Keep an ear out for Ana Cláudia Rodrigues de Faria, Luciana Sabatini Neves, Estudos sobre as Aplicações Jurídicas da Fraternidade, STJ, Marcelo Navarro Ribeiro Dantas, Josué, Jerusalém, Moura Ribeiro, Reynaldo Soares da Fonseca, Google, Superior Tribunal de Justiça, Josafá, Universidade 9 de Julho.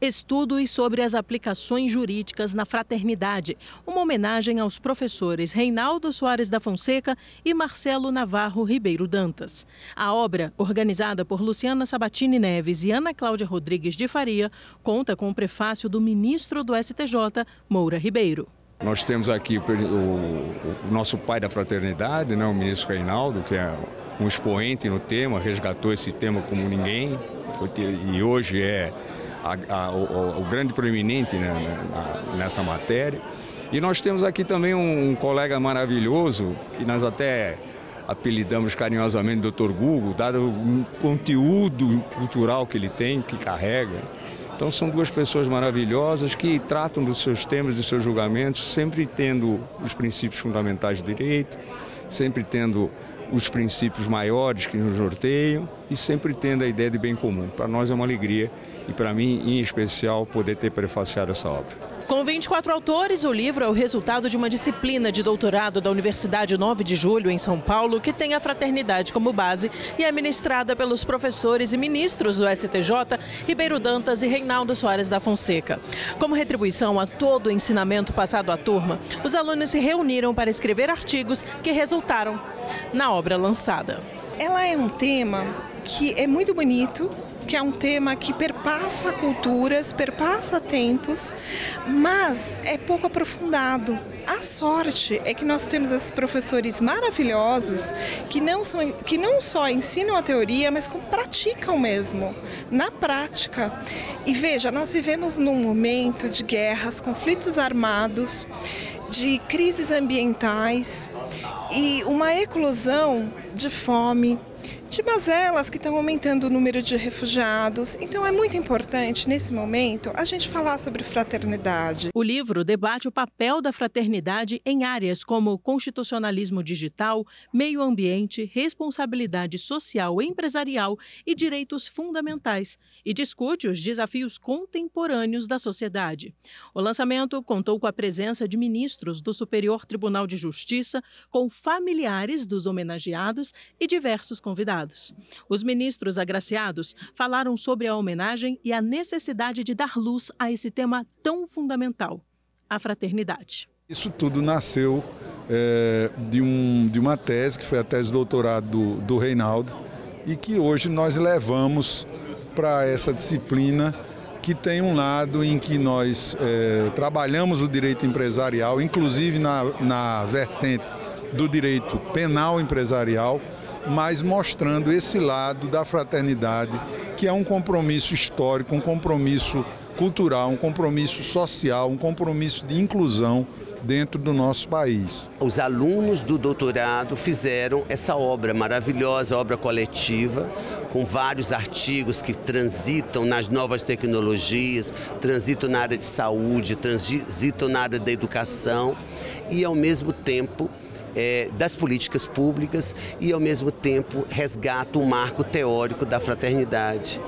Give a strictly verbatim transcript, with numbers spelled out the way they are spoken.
Estudos sobre as Aplicações Jurídicas na Fraternidade, uma homenagem aos professores Reynaldo Soares da Fonseca e Marcelo Navarro Ribeiro Dantas. A obra, organizada por Luciana Sabatini Neves e Ana Cláudia Rodrigues de Faria, conta com o prefácio do ministro do S T J, Moura Ribeiro. Nós temos aqui o, o nosso pai da fraternidade, né, o ministro Reynaldo, que é um expoente no tema, resgatou esse tema como ninguém, e hoje é a, a, o, o grande proeminente, né, nessa matéria. E nós temos aqui também um, um colega maravilhoso, que nós até apelidamos carinhosamente doutor Google, dado o conteúdo cultural que ele tem, que carrega. Então são duas pessoas maravilhosas que tratam dos seus temas, dos seus julgamentos, sempre tendo os princípios fundamentais do direito, sempre tendo os princípios maiores que nos norteiam e sempre tendo a ideia de bem comum. Para nós é uma alegria e para mim, em especial, poder ter prefaciado essa obra. Com vinte e quatro autores, o livro é o resultado de uma disciplina de doutorado da Universidade nove de julho, em São Paulo, que tem a fraternidade como base e é ministrada pelos professores e ministros do S T J, Ribeiro Dantas e Reynaldo Soares da Fonseca. Como retribuição a todo o ensinamento passado à turma, os alunos se reuniram para escrever artigos que resultaram na obra lançada. Ela é um tema que é muito bonito, que é um tema que perpassa culturas, perpassa tempos, mas é pouco aprofundado. A sorte é que nós temos esses professores maravilhosos que não, são, que não só ensinam a teoria, mas como praticam mesmo, na prática. E veja, nós vivemos num momento de guerras, conflitos armados, de crises ambientais e uma eclosão de fome, de mazelas que estão aumentando o número de refugiados. Então é muito importante, nesse momento, a gente falar sobre fraternidade. O livro debate o papel da fraternidade em áreas como constitucionalismo digital, meio ambiente, responsabilidade social empresarial e direitos fundamentais e discute os desafios contemporâneos da sociedade. O lançamento contou com a presença de ministros do Superior Tribunal de Justiça, com familiares dos homenageados e diversos convidados. Os ministros agraciados falaram sobre a homenagem e a necessidade de dar luz a esse tema tão fundamental, a fraternidade. Isso tudo nasceu é, de, um, de uma tese, que foi a tese de doutorado do, do Reynaldo, e que hoje nós levamos para essa disciplina que tem um lado em que nós é, trabalhamos o direito empresarial, inclusive na, na vertente do direito penal empresarial, mas mostrando esse lado da fraternidade, que é um compromisso histórico, um compromisso cultural, um compromisso social, um compromisso de inclusão dentro do nosso país. Os alunos do doutorado fizeram essa obra maravilhosa, obra coletiva, com vários artigos que transitam nas novas tecnologias, transitam na área de saúde, transitam na área da educação e, ao mesmo tempo, É, das políticas públicas e, ao mesmo tempo, resgata o marco teórico da fraternidade.